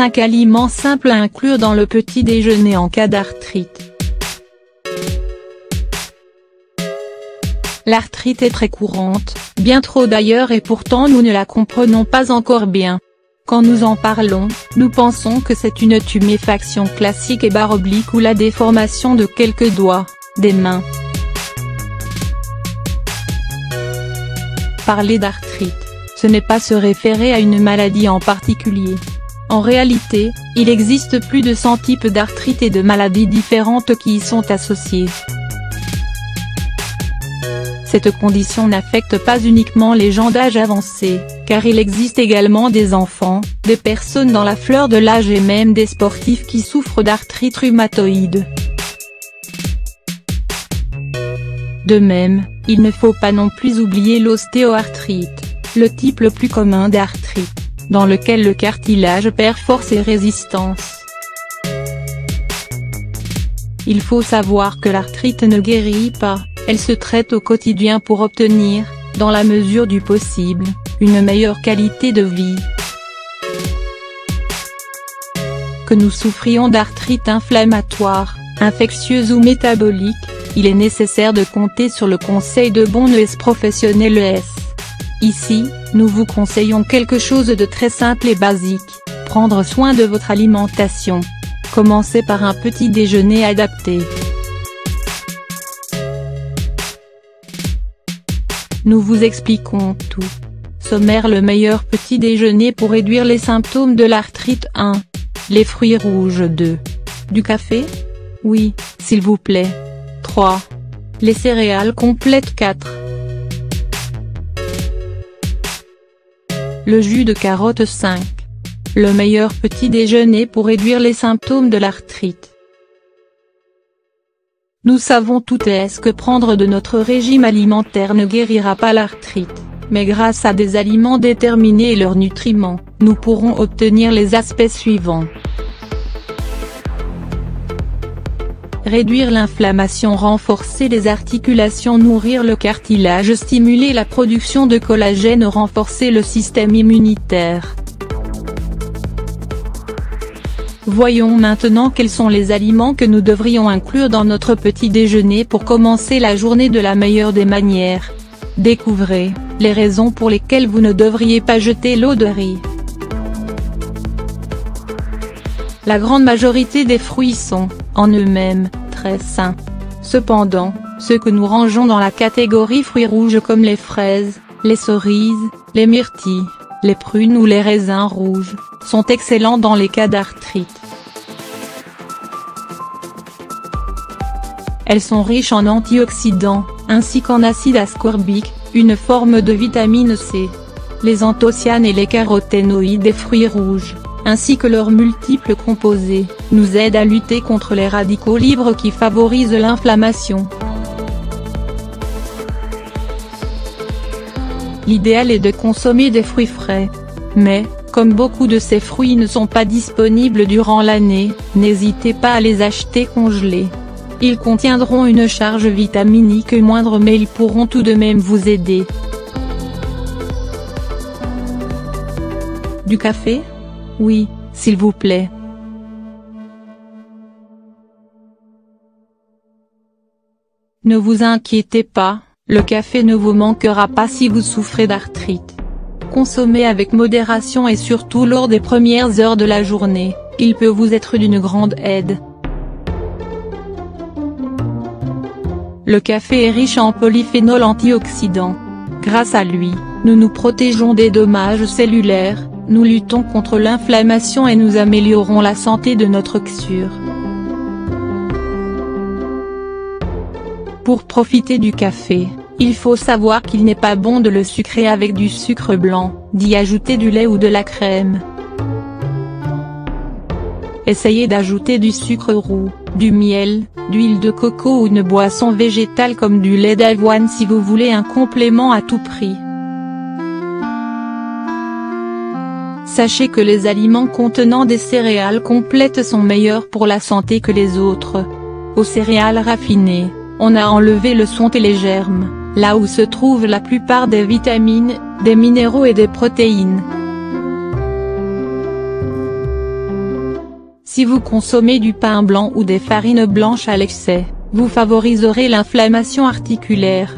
5 aliments simples à inclure dans le petit déjeuner en cas d'arthrite. L'arthrite est très courante, bien trop d'ailleurs, et pourtant nous ne la comprenons pas encore bien. Quand nous en parlons, nous pensons que c'est une tuméfaction classique et / ou la déformation de quelques doigts, des mains. Parler d'arthrite, ce n'est pas se référer à une maladie en particulier. En réalité, il existe plus de 100 types d'arthrite et de maladies différentes qui y sont associées. Cette condition n'affecte pas uniquement les gens d'âge avancé, car il existe également des enfants, des personnes dans la fleur de l'âge et même des sportifs qui souffrent d'arthrite rhumatoïde. De même, il ne faut pas non plus oublier l'ostéoarthrite, le type le plus commun d'arthrite, dans lequel le cartilage perd force et résistance. Il faut savoir que l'arthrite ne guérit pas. Elle se traite au quotidien pour obtenir, dans la mesure du possible, une meilleure qualité de vie. Que nous souffrions d'arthrite inflammatoire, infectieuse ou métabolique, il est nécessaire de compter sur le conseil de bons professionnels. Ici, nous vous conseillons quelque chose de très simple et basique, prendre soin de votre alimentation. Commencez par un petit déjeuner adapté. Nous vous expliquons tout. Sommaire: le meilleur petit déjeuner pour réduire les symptômes de l'arthrite. 1. Les fruits rouges. 2. Du café? Oui, s'il vous plaît. 3. Les céréales complètes. 4. Le jus de carotte. 5. Le meilleur petit déjeuner pour réduire les symptômes de l'arthrite. Nous savons tout ce que prendre de notre régime alimentaire ne guérira pas l'arthrite, mais grâce à des aliments déterminés et leurs nutriments, nous pourrons obtenir les aspects suivants. Réduire l'inflammation, renforcer les articulations, nourrir le cartilage, stimuler la production de collagène, renforcer le système immunitaire. Voyons maintenant quels sont les aliments que nous devrions inclure dans notre petit déjeuner pour commencer la journée de la meilleure des manières. Découvrez les raisons pour lesquelles vous ne devriez pas jeter l'eau de riz. La grande majorité des fruits sont, en eux-mêmes, très sains. Cependant, ceux que nous rangeons dans la catégorie fruits rouges, comme les fraises, les cerises, les myrtilles, les prunes ou les raisins rouges, sont excellents dans les cas d'arthrite. Elles sont riches en antioxydants, ainsi qu'en acide ascorbique, une forme de vitamine C. Les anthocyanes et les caroténoïdes des fruits rouges, ainsi que leurs multiples composés, nous aident à lutter contre les radicaux libres qui favorisent l'inflammation. L'idéal est de consommer des fruits frais. Mais, comme beaucoup de ces fruits ne sont pas disponibles durant l'année, n'hésitez pas à les acheter congelés. Ils contiendront une charge vitaminique moindre, mais ils pourront tout de même vous aider. Du café? Oui, s'il vous plaît. Ne vous inquiétez pas. Le café ne vous manquera pas si vous souffrez d'arthrite. Consommez avec modération et surtout lors des premières heures de la journée, il peut vous être d'une grande aide. Le café est riche en polyphénols antioxydants. Grâce à lui, nous nous protégeons des dommages cellulaires, nous luttons contre l'inflammation et nous améliorons la santé de notre œsophage. Pour profiter du café, il faut savoir qu'il n'est pas bon de le sucrer avec du sucre blanc, d'y ajouter du lait ou de la crème. Essayez d'ajouter du sucre roux, du miel, d'huile de coco ou une boisson végétale comme du lait d'avoine si vous voulez un complément à tout prix. Sachez que les aliments contenant des céréales complètes sont meilleurs pour la santé que les autres. Aux céréales raffinées, on a enlevé le son et les germes, là où se trouvent la plupart des vitamines, des minéraux et des protéines. Si vous consommez du pain blanc ou des farines blanches à l'excès, vous favoriserez l'inflammation articulaire.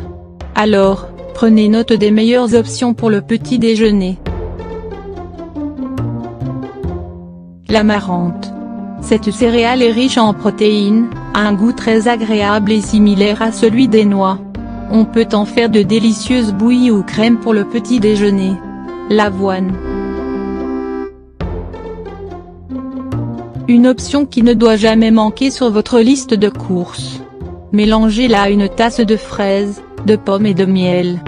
Alors, prenez note des meilleures options pour le petit déjeuner. L'amarante. Cette céréale est riche en protéines, a un goût très agréable et similaire à celui des noix. On peut en faire de délicieuses bouillies ou crèmes pour le petit déjeuner. L'avoine. Une option qui ne doit jamais manquer sur votre liste de courses. Mélangez-la à une tasse de fraises, de pommes et de miel.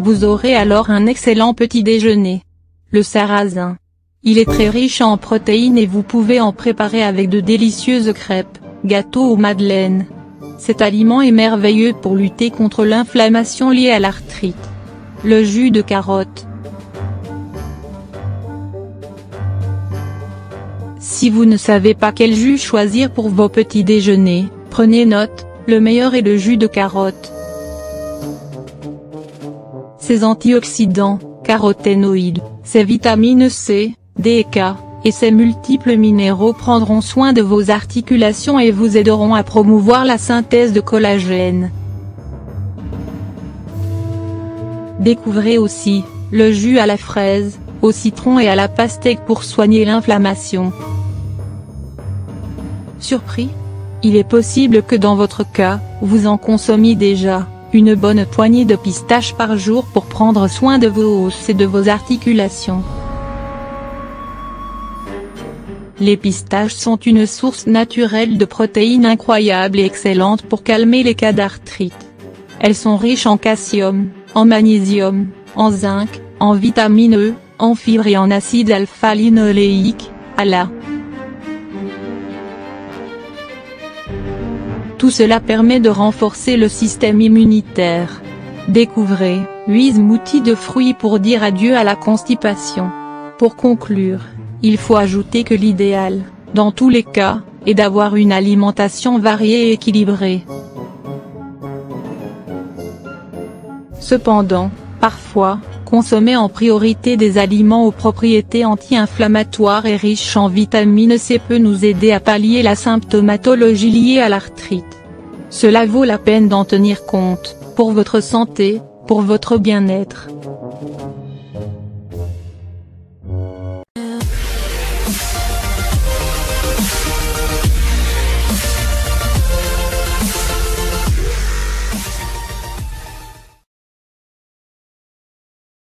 Vous aurez alors un excellent petit déjeuner. Le sarrasin. Il est très riche en protéines et vous pouvez en préparer avec de délicieuses crêpes, gâteaux ou madeleines. Cet aliment est merveilleux pour lutter contre l'inflammation liée à l'arthrite. Le jus de carotte. Si vous ne savez pas quel jus choisir pour vos petits déjeuners, prenez note, le meilleur est le jus de carotte. Ses antioxydants, caroténoïdes, ses vitamines C, D et K, et ses multiples minéraux prendront soin de vos articulations et vous aideront à promouvoir la synthèse de collagène. Découvrez aussi, le jus à la fraise, au citron et à la pastèque pour soigner l'inflammation. Surpris ? Il est possible que dans votre cas, vous en consommiez déjà, une bonne poignée de pistaches par jour pour prendre soin de vos os et de vos articulations. Les pistaches sont une source naturelle de protéines incroyables et excellentes pour calmer les cas d'arthrite. Elles sont riches en calcium, en magnésium, en zinc, en vitamine E, en fibres et en acide alpha-linoléique, ALA. Tout cela permet de renforcer le système immunitaire. Découvrez, 8 smoothies de fruits pour dire adieu à la constipation. Pour conclure, il faut ajouter que l'idéal, dans tous les cas, est d'avoir une alimentation variée et équilibrée. Cependant, parfois, consommer en priorité des aliments aux propriétés anti-inflammatoires et riches en vitamine C peut nous aider à pallier la symptomatologie liée à l'arthrite. Cela vaut la peine d'en tenir compte, pour votre santé, pour votre bien-être.